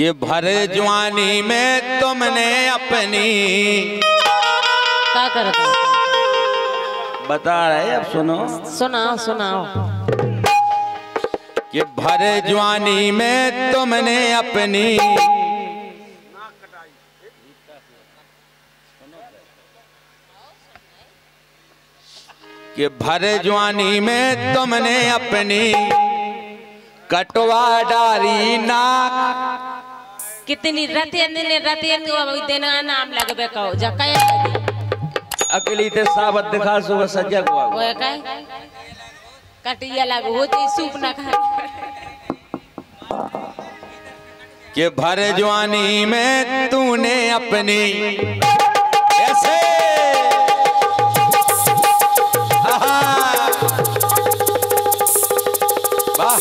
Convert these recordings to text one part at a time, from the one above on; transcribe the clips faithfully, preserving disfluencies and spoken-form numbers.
कि भर जवानी में तुमने अपनी क्या कर बता रहे। अब सुनो सुनाओ सुनाओ कि भर जवानी में तुमने अपनी कि भर जवानी में तुमने अपनी कटवा डारी नाक कितनी रतिया ने रतिया तू अब देना नाम लगबे कहो जकाय अकेली ते साबत दिखा सुबह सज्जा को ओए काय कटिया लग हो जे सूप ना खा के भर जवानी में तूने अपनी ऐसे आहा वाह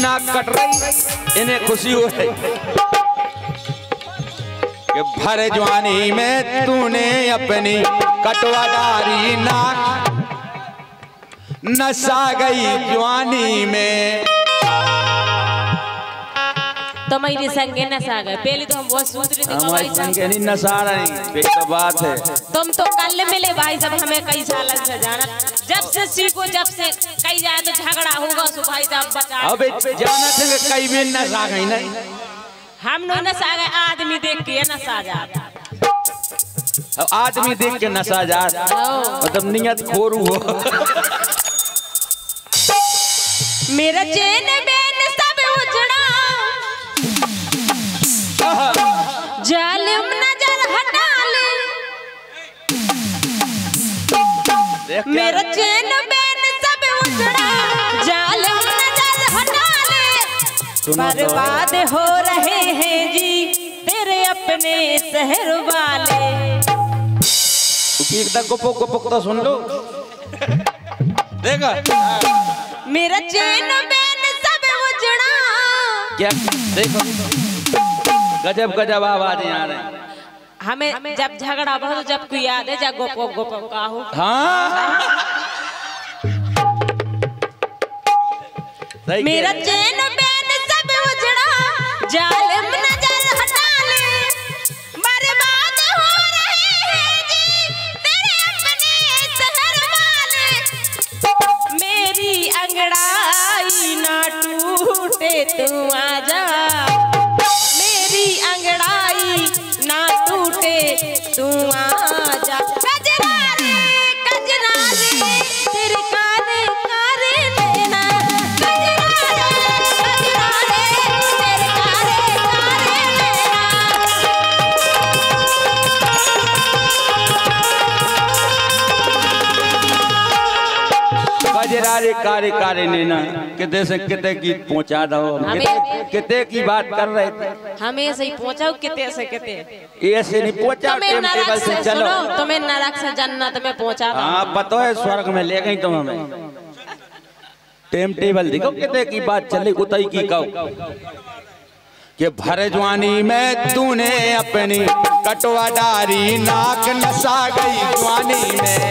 नाक कट रही इन्हें खुशी हो रही कि भर जवानी में तूने अपनी कटवा डारी नाक नशा गई जवानी में तो मेरी संगे नशा गए। पहले तो हम बहुत सूत्र हमारी संगे नहीं नशा रही तो बात है। तुम तो कल मिले भाई साहब हमें कई साल से जाना जब से सीखो जब से कई जाए तो झगड़ा होगा सो भाई साहब बचा अबे जाना थे कई भी नशा गई नहीं हम नो नशा गए आदमी देख के नशा जाता अब आदमी देख के नशा जाता मतलब नियत खोरू हो मेरा चैन बेन सब उजड़ा जालिम नजर हटा ले मेरा चैन बेन सब उजड़ा जालिम नजर हटा ले बर्बाद हो रहे हैं जी तेरे अपने शहर वाले एकदम गुपो गुपक तो सुन लो देखा मेरा चैन बेन सब उजड़ा क्या देखो गजब गजब आवाज आ रही है हमें जब झगड़ा हो तो जब कोई याद है जब गोपो गोपो का हो हाँ मेरा चैन बेन सब उजड़ा जालिम नजर हटा ले बर्बाद हो रहे हैं जी तेरे अपने शहर वाले मेरी अंगड़ाई ना टूटे तू आजा कार्य कार्य लेना कितने से कितने की पहुंचा दो कितने की बात कर रहे थे हमें सही पहुंचाओ कितने से कितने ऐसे नहीं पहुंचाओ टेबल से चलो तुम्हें नरक से जन्नत में पहुंचा हाँ पता है स्वर्ग में ले गई तुम हमें टाइम टेबल देखो कितने की बात चली उतई की कहो कि भर जवानी में तूने अपनी कटवा डारी नाक नशा गई जवानी में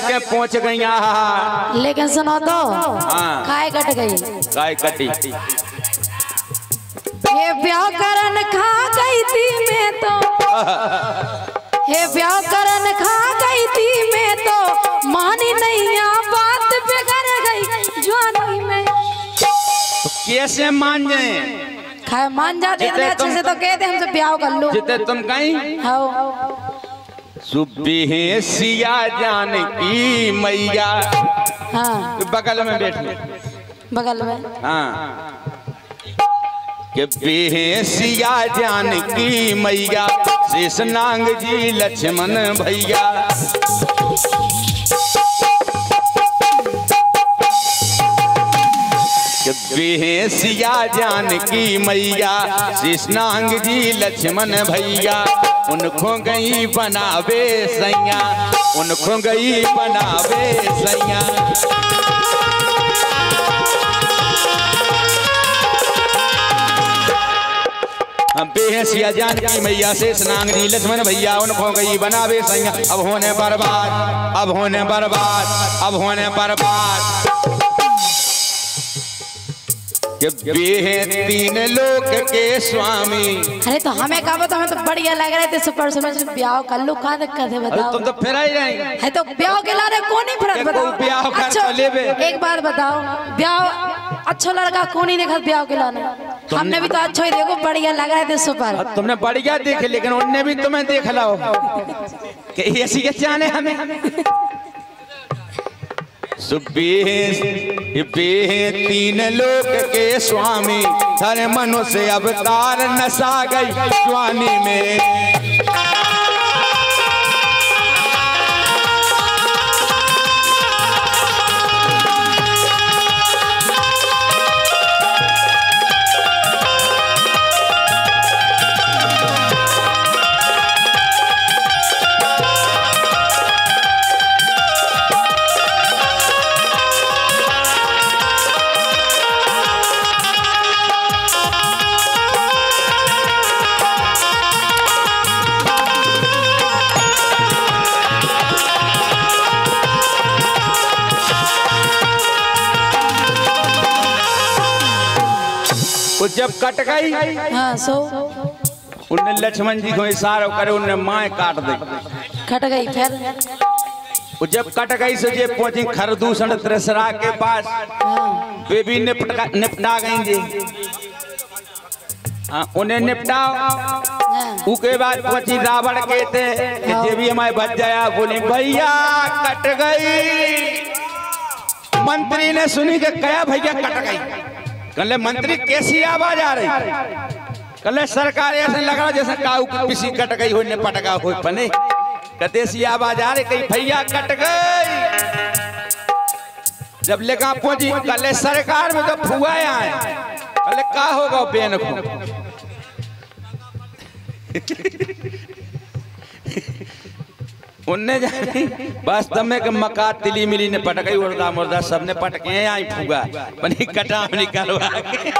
के पहुंच गई लेकिन सुनो तो हाँ। खाए कट गई खाए कटी ये ब्याह करन खा गई थी मैं तो ये ब्याह करन खा गई थी मैं तो मानी नहीं आ बात बिगड़ गई जवानी में तो कैसे मान जाए खाए मान जाते अच्छे से तो कहते हमसे ब्याह कर लो जितने तुम कहीं हाँ सुबह सिया जान की मैया हाँ। बगल में बैठे बगल में हाँ के बेहसिया जानकी मैया शेषनांग जी लक्ष्मण भैया बेहसिया जानकी मैया शेषनांग जी लक्ष्मण भैया उनको गई बनावे सैया उनको गई बनावे सैया बेहसिया जानकी मैया शेषनांग जी लक्ष्मण भैया उनको गई बनावे सैया। अब होने बर्बाद अब होने बर्बाद अब होने बर्बाद तीन लोक के स्वामी। अरे तो हमें कहा तो हमें तो बढ़िया लग रहे थे सुपर समझ ब्याह कर लो कहा दिक्कत है बताओ। तुम तो फिर ही रहेंगे तो ब्याह के लारे कौन ही फर्क बताओ ब्याह कर एक बार बताओ ब्याह अच्छा लड़का कौन ही देखा ब्याह के लाने हमने भी तो अच्छा ही देखो बढ़िया लग रहे थे सुपर। तुमने बढ़िया देखे लेकिन उनने भी तुम्हें देख लाओ ऐसी कैसे आने हमें तीन लोक के स्वामी हर मनुष्य अवतार नशा गई स्वामी में जब कट गई हाँ, सो उन्हें लक्ष्मण जी को इशारा करे उन्हें माए काट दी कट गई फिर वो जब कट गई से जे पहुंची खरदूषण त्रिसरा के पास हाँ। वे भी निपटा निपटा गई जी उन्हें निपटाओ उसके बाद पहुंची रावण के थे हाँ। जे भी हमारे बच जाया बोली भैया कट गई मंत्री ने सुनी के कहा भैया कट गई कल मंत्री कैसी आवाज आ रही कल सरकार ऐसे लग रहा जैसे काऊ किसी कट गई हो पटका हो पने कैसी आवाज आ रही कहीं भैया कट गई। जब लेखा पहुंची कल सरकार में तो फुआए आए कल का होगा बेन को उनने वास्तव में मका तिली मिली ने पटकाई उर्दा मुर्दा सबने पटके आई फूगा पनी कटा निकलवा के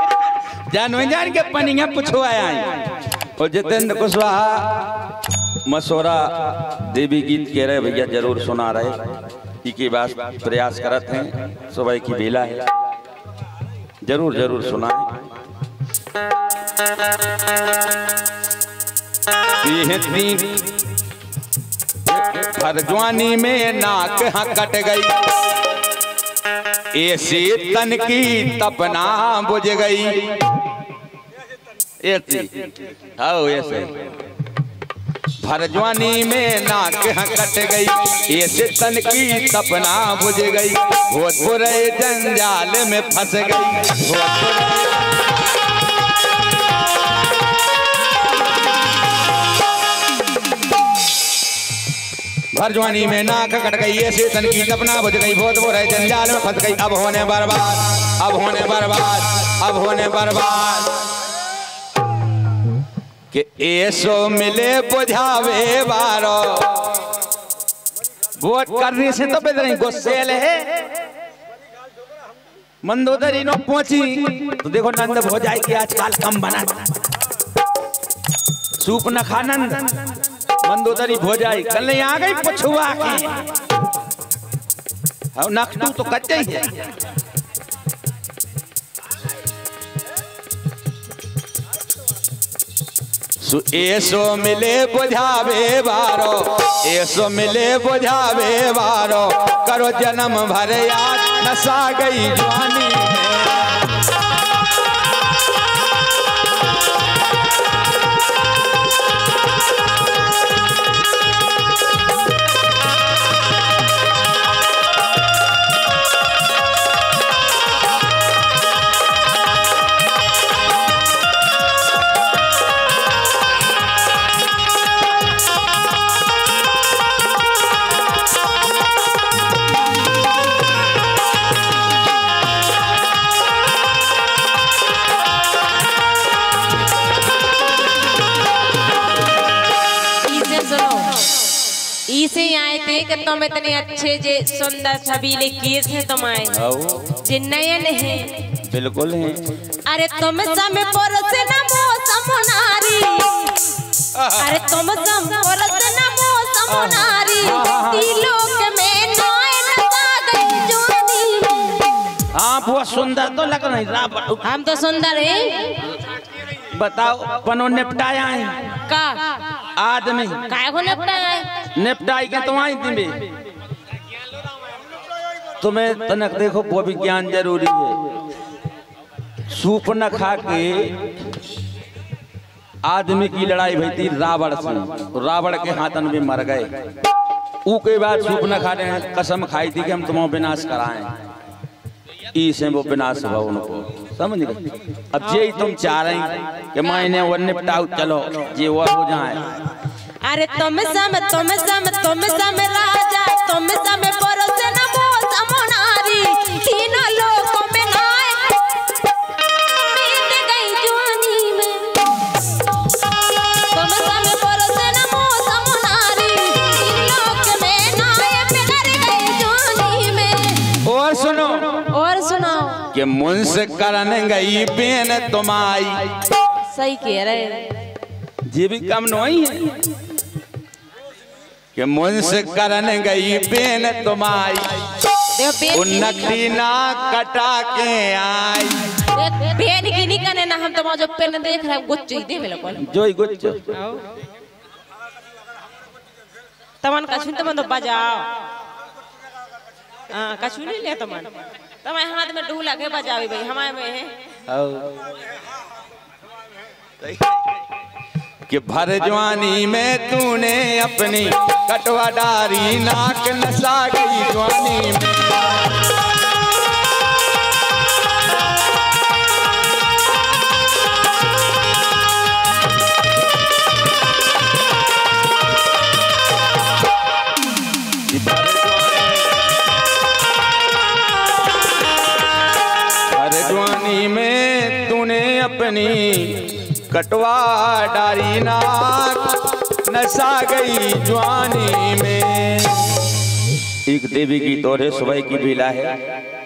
जान जान के पनिया पूछो आई और जितेंद्र कुशवाहा मसौरा देवी गीत कह रहे भैया जरूर सुना रहे की बात प्रयास करत हैं सुबह की बेला है जरूर जरूर सुनाए। हरद्वानी में नाक हाँ कट गई ऐसी तन की तपना बुझ गई ऐसे भरजवानी में नाक हाँ कट गई ऐसे तन की तपना बुझ गई भोजपुर जंजाल में फंस गई भरजवानी में नाक कट गई ऐसे तन की तपना बुझ गई बहुत बुरा जंजाल में फंस गई। अब होने बर्बाद अब होने बर्बाद अब होने बर्बाद के ऐसो मिले बुझावे बारो वोट करने से तो बेदरी गुस्से ले मंदोदरी नो पहुंची तो देखो नंद भोजाई की आजकल कम बना सूप न खानंद मंदोदरी भोजाई कल नहीं आ गई पछुआ के नखटू तो कच्चे ही है सो ऐसो मिले बुझावे बारो ऐसो मिले बुझावे बारो करो जन्म भर याद नशा गई जवानी कि तुम इतने अच्छे जे सुंदर छबीले केस हैं तुम्हारे, जे नए नहीं बिल्कुल हैं। अरे तुम सम पुरुष न मौसम नारी, अरे तुम सम पुरुष न मौसम नारी, तिलोक में नए लगा गई ज्योति। आप वो सुंदर तो लग नहीं रहा, हम तो सुंदर हैं। बताओ पनो निपटाया है का आदमी काय को निपटाया है, निपटाई के तो आई थी में तुम्हें तनक देखो वो भी ज्ञान जरूरी है। सूप न खा के आदमी की लड़ाई भई थी रावण से, रावण के हाथन में मर गए। ऊ के बाद सूप न खा रहे कसम खाई थी कि हम तुम्हें विनाश कराएं, इसे वो विनाश हुआ उनको, समझ गए। अब यही तुम चाह रही कि मैंने वो निपटाऊ, चलो ये वो हो जाए। अरे तुम सम तुम सम तुम सम राजा, तुम सम पुरुष न मौसम नारी, तीनों लोकों में नाय बीत गई जवानी में। तुम सम पुरुष न मौसम नारी, तीनों लोक में नाय बिगड़ गई जवानी में। और सुनो और सुनाओ कि मुंसे करन गई बेन तुम्हारी, सही कह रहे हैं। जी भी कम नहीं है कि मुंसे करन गई बेन तुम्हारी, उन्नति ना कटा के आई। बेन की नहीं कने ना हम तुम्हारा जो पेन देख रहे हैं गुच्छ दे मेरे को, जो ही गुच्छ तमन कछु तमन तो बजाओ। हां कछु नहीं ले तमन, तमे हाथ में ढोला के बजावे भाई हमारे में है। कि भर जवानी में तूने अपनी कटवा डारी, नाक नसा गई जवानी में। भर जवानी में तूने अपनी कटवा डारी, नाक नसा गई जवानी में। एक देवी की तोरे सुबह की बेला है।